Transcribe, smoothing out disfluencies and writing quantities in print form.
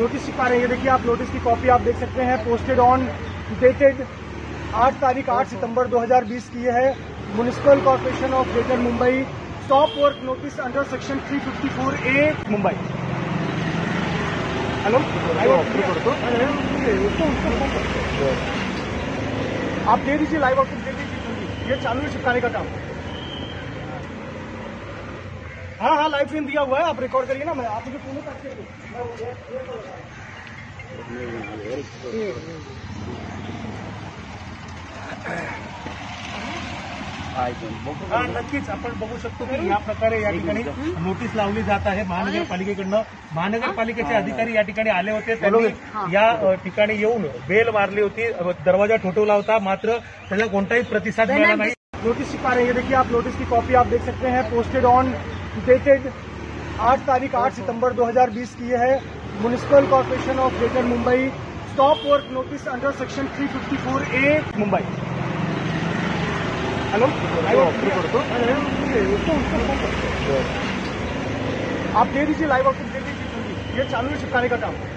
Notice चिपका रहे हैं। देखिए आप नोटिस की कॉपी आप देख सकते हैं, पोस्टेड ऑन डेटेड 8 सितंबर 2020 की है। Municipal corporation of greater Mumbai, stop work notice under section 354 A Mumbai. Hello, आप दे दीजिए, लाइव आउटपुट दे दीजिए। ये चालू है चिपकाने का काम। हाँ, लाइव फिल्म दिया हुआ है, आप रिकॉर्ड करिए ना। मैं आप मुझे पूछो अच्छे से नक्कीच आपण बघू शकतो की या प्रकारे या ठिकाणी नोटीस लावली जात आहे महानगरपालिकेकडनं। महानगरपालिकेचे अधिकारी या ठिकाणी आले होते, त्यांनी या ठिकाणी येऊन बेल मारली होती, दरवाजा ठोठवला होता, मात्र त्याला कोणताही प्रतिसाद मिळाला नाही। नोटिस छिपा रहे हैं, देखिए आप नोटिस की कॉपी आप देख सकते हैं, पोस्टेड ऑन डेटेड 8 सितंबर 2020 की है। Municipal corporation of greater Mumbai, stop work notice under section 354 A Mumbai. Hello, आप दे दीजिए, लाइव आउटपुट दे दीजिए। ये चालू है चिपकाने का काम।